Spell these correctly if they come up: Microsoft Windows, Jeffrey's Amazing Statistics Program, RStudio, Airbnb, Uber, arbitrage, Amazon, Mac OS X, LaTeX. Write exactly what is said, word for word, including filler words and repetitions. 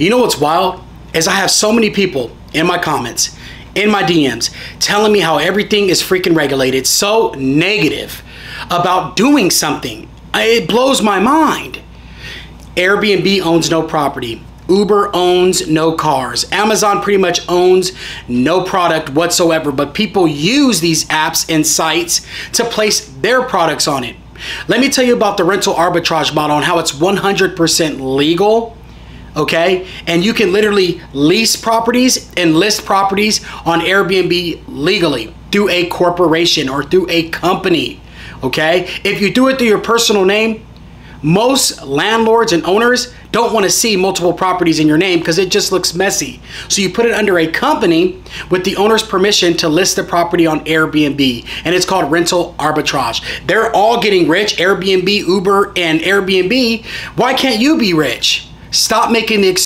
You know what's wild is I have so many people in my comments, in my D Ms, telling me how everything is freaking regulated, so negative about doing something. It blows my mind. Airbnb owns no property. Uber owns no cars. Amazon pretty much owns no product whatsoever, but people use these apps and sites to place their products on it. Let me tell you about the rental arbitrage model and how it's one hundred percent legal, okay? And you can literally lease properties and list properties on Airbnb legally through a corporation or through a company, okay? If you do it through your personal name, most landlords and owners don't want to see multiple properties in your name because it just looks messy. So you put it under a company with the owner's permission to list the property on Airbnb, and it's called rental arbitrage. They're all getting rich, Airbnb, Uber, and Airbnb. Why can't you be rich? Stop making the excuse.